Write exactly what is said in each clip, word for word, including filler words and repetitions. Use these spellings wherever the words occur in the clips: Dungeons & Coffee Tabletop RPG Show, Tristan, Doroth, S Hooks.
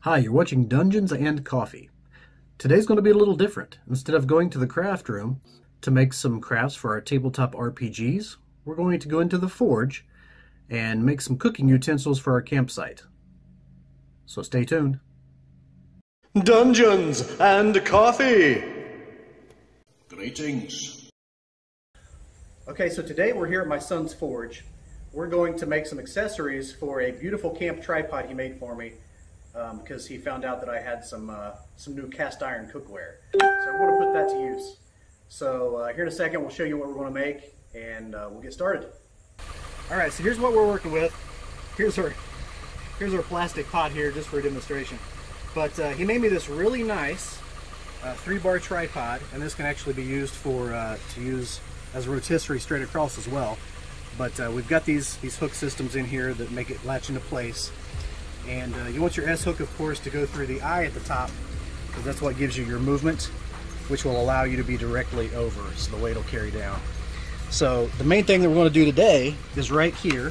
Hi, you're watching Dungeons and Coffee. Today's going to be a little different. Instead of going to the craft room to make some crafts for our tabletop R P Gs, we're going to go into the forge and make some cooking utensils for our campsite. So stay tuned. Dungeons and Coffee! Greetings. Okay, so today we're here at my son's forge. We're going to make some accessories for a beautiful camp tripod he made for me. Um, because he found out that I had some uh, some new cast iron cookware. So I want to put that to use. So uh, here in a second we'll show you what we're going to make, and uh, we'll get started. Alright, so here's what we're working with. Here's our, here's our plastic pot here just for a demonstration. But uh, he made me this really nice uh, three bar tripod, and this can actually be used for uh, to use as a rotisserie straight across as well. But uh, we've got these, these hook systems in here that make it latch into place. And uh, you want your S-hook, of course, to go through the eye at the top, because that's what gives you your movement, which will allow you to be directly over, so the weight will carry down. So the main thing that we're going to do today is right here.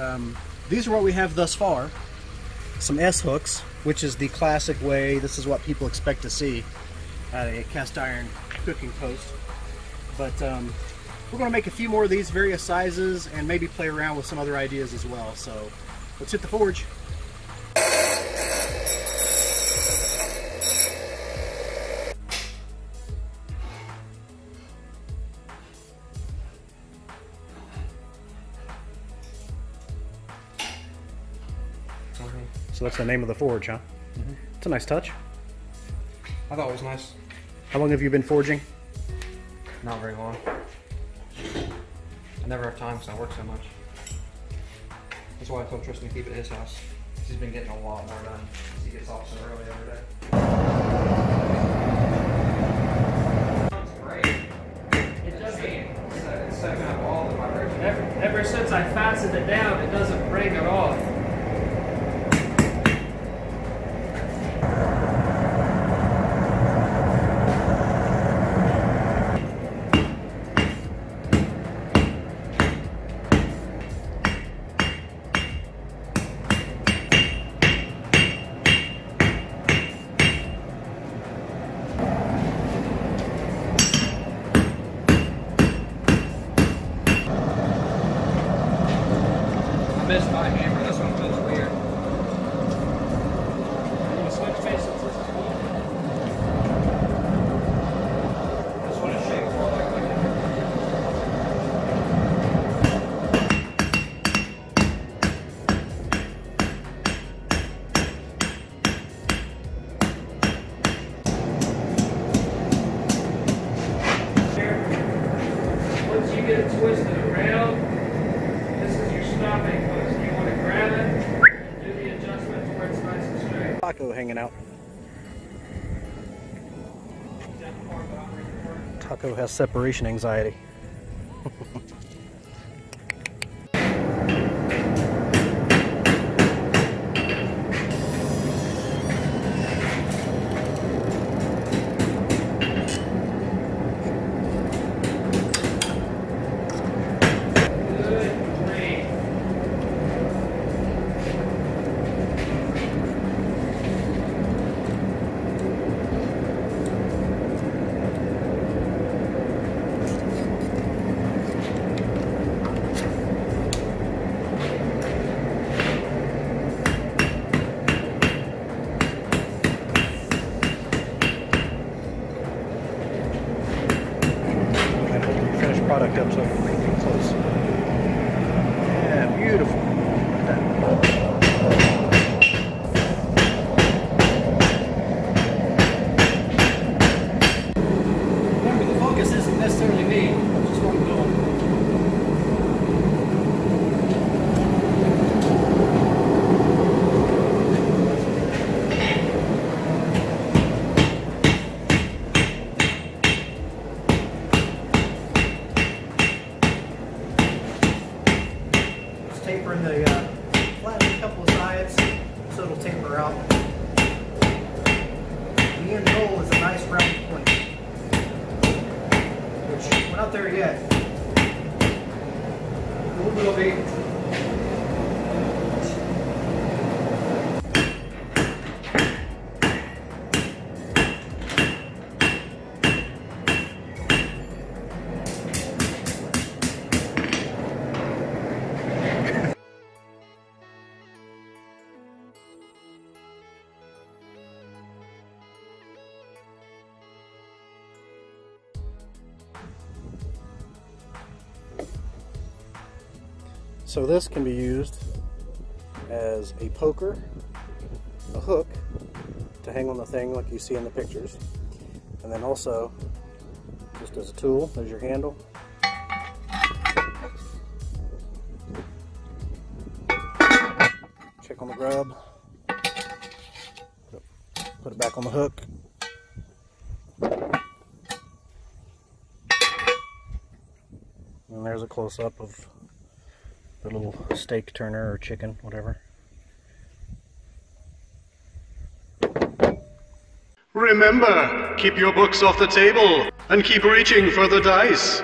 Um, these are what we have thus far. Some S-hooks, which is the classic way. This is what people expect to see at a cast iron cooking post. But um, we're going to make a few more of these, various sizes, and maybe play around with some other ideas as well. So let's hit the forge. So that's the name of the forge, huh? Mm-hmm. It's a nice touch. I thought it was nice. How long have you been forging? Not very long. I never have time because I work so much. That's why I told Tristan to keep it at his house. He's been getting a lot more done because he gets off so early every day. Sounds great. It doesn't. It's sucking up all the vibration. Ever, ever since I fastened it down, it doesn't break at all. Missed my hammer, this one feels weird. I'm going to switch faces. This one is shaped more like that. Sure. Once you get it twisted around, taco hanging out. Taco has separation anxiety. Product up so we can bring it close. Yeah, beautiful. Look at that. Tapering the uh, flatten a couple of sides so it'll taper out. The end goal is a nice round point, which we're not there yet. We will be. So this can be used as a poker, a hook to hang on the thing like you see in the pictures, and then also just as a tool. There's your handle. Check on the grub, put it back on the hook. And there's a close-up of the little steak turner or chicken, whatever. Remember, keep your books off the table and keep reaching for the dice.